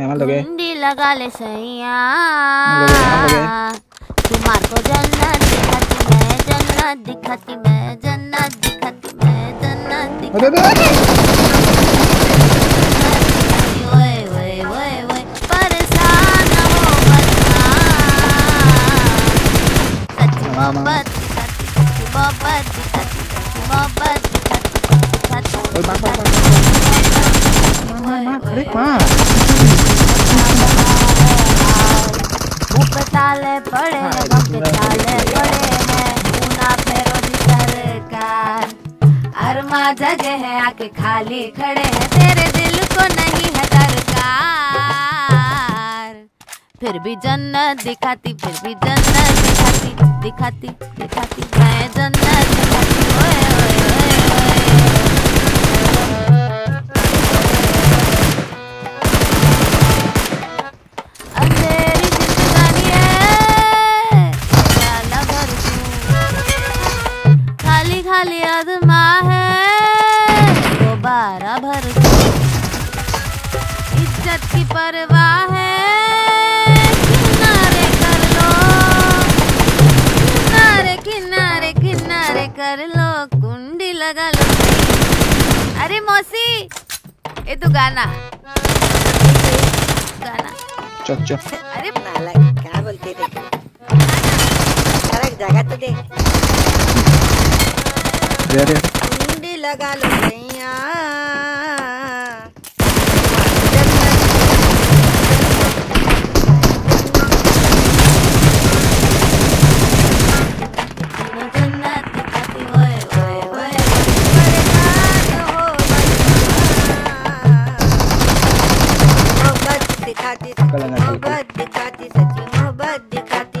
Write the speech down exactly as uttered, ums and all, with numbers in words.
मुंडी लगा ले सैया तुम्हार को जन्नत दिखाती मैं, जन्नत दिखाती मैं, जन्नत दिखाती मैं, जन्नत दिखाती ओए ओए ओए ओए परेशान हो मत सच मोहब्बत दिखाती मोहब्बत दिखाती मोहब्बत ताले पड़े ताले पड़े हैं मुना फेरोजी सरकार अरमा जगह है आके खाली खड़े हैं तेरे दिल को नहीं है दरकार फिर भी जन्नत दिखाती फिर भी जन्नत दिखाती दिखाती दिखाती मैं जन्नत दिखाती ओए ओए खाली अदमा है दोबारा भर दो इज्जत की परवाह है किनारे कर लो किनारे किनारे किनारे कर लो कुंडी लगा लो। अरे मौसी ये तो गाना गाना चुप चुप अरे पाला क्या बोलते थे अलग जगह तो दे कुंडी लगा लो सैया जन्नत दिखाती ओए ओए ओए परेशान हो मोहब्बत दिखाती मोहब्बत दिखाती सच्ची मोहब्बत दिखाती